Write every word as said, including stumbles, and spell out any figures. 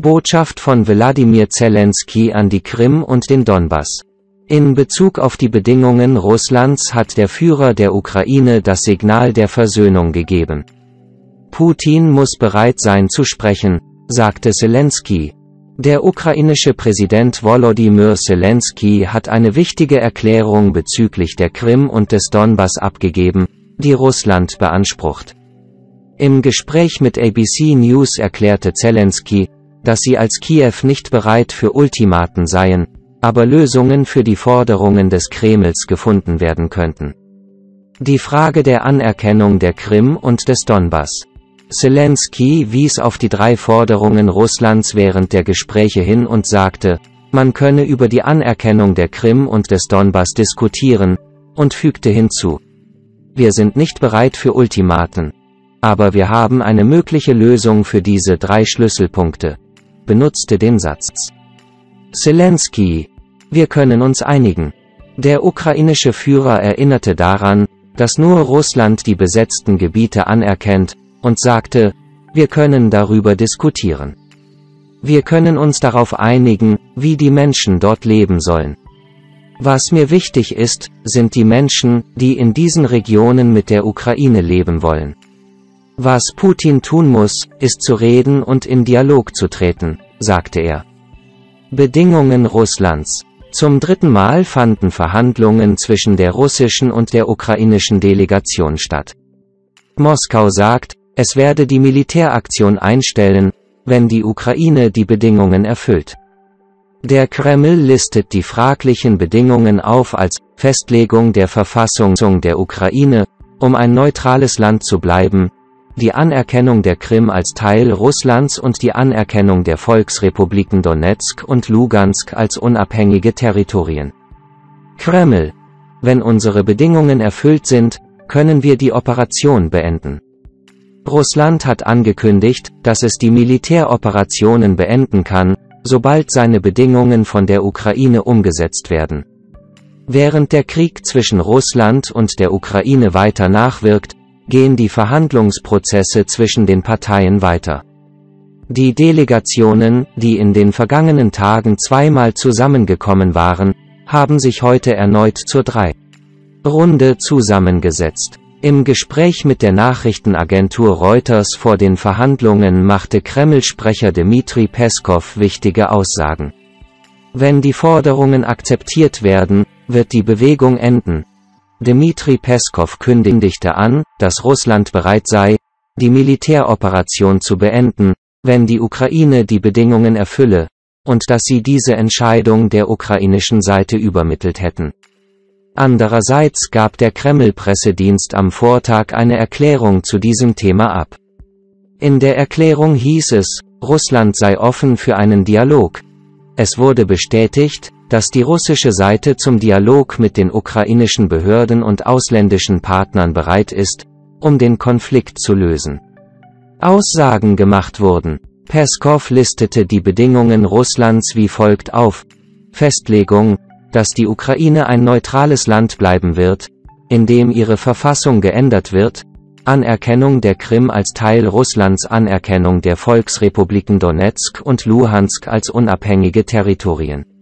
Botschaft von Volodymyr Zelensky an die Krim und den Donbass. In Bezug auf die Bedingungen Russlands hat der Führer der Ukraine das Signal der Versöhnung gegeben. Putin muss bereit sein zu sprechen, sagte Selenskyj. Der ukrainische Präsident Volodymyr Zelensky hat eine wichtige Erklärung bezüglich der Krim und des Donbass abgegeben, die Russland beansprucht. Im Gespräch mit A B C News erklärte Zelensky, dass sie als Kiew nicht bereit für Ultimaten seien, aber Lösungen für die Forderungen des Kremls gefunden werden könnten. Die Frage der Anerkennung der Krim und des Donbass. Selenskyj wies auf die drei Forderungen Russlands während der Gespräche hin und sagte, man könne über die Anerkennung der Krim und des Donbass diskutieren, und fügte hinzu: Wir sind nicht bereit für Ultimaten. Aber wir haben eine mögliche Lösung für diese drei Schlüsselpunkte. Benutzte den Satz. Selenskyj: Wir können uns einigen. Der ukrainische Führer erinnerte daran, dass nur Russland die besetzten Gebiete anerkennt, und sagte, wir können darüber diskutieren. Wir können uns darauf einigen, wie die Menschen dort leben sollen. Was mir wichtig ist, sind die Menschen, die in diesen Regionen mit der Ukraine leben wollen. Was Putin tun muss, ist zu reden und in Dialog zu treten, sagte er. Bedingungen Russlands. Zum dritten Mal fanden Verhandlungen zwischen der russischen und der ukrainischen Delegation statt. Moskau sagt, es werde die Militäraktion einstellen, wenn die Ukraine die Bedingungen erfüllt. Der Kreml listet die fraglichen Bedingungen auf als Festlegung der Verfassung der Ukraine, um ein neutrales Land zu bleiben, die Anerkennung der Krim als Teil Russlands und die Anerkennung der Volksrepubliken Donezk und Lugansk als unabhängige Territorien. Kreml: Wenn unsere Bedingungen erfüllt sind, können wir die Operation beenden. Russland hat angekündigt, dass es die Militäroperationen beenden kann, sobald seine Bedingungen von der Ukraine umgesetzt werden. Während der Krieg zwischen Russland und der Ukraine weiter nachwirkt, gehen die Verhandlungsprozesse zwischen den Parteien weiter. Die Delegationen, die in den vergangenen Tagen zweimal zusammengekommen waren, haben sich heute erneut zur dritten Runde zusammengesetzt. Im Gespräch mit der Nachrichtenagentur Reuters vor den Verhandlungen machte Kreml-Sprecher Dmitri Peskov wichtige Aussagen. Wenn die Forderungen akzeptiert werden, wird die Bewegung enden. Dmitri Peskov kündigte an, dass Russland bereit sei, die Militäroperation zu beenden, wenn die Ukraine die Bedingungen erfülle, und dass sie diese Entscheidung der ukrainischen Seite übermittelt hätten. Andererseits gab der Kreml-Pressedienst am Vortag eine Erklärung zu diesem Thema ab. In der Erklärung hieß es, Russland sei offen für einen Dialog. Es wurde bestätigt, dass die russische Seite zum Dialog mit den ukrainischen Behörden und ausländischen Partnern bereit ist, um den Konflikt zu lösen. Aussagen gemacht wurden. Peskov listete die Bedingungen Russlands wie folgt auf: Festlegung, dass die Ukraine ein neutrales Land bleiben wird, in dem ihre Verfassung geändert wird, Anerkennung der Krim als Teil Russlands, Anerkennung der Volksrepubliken Donezk und Luhansk als unabhängige Territorien.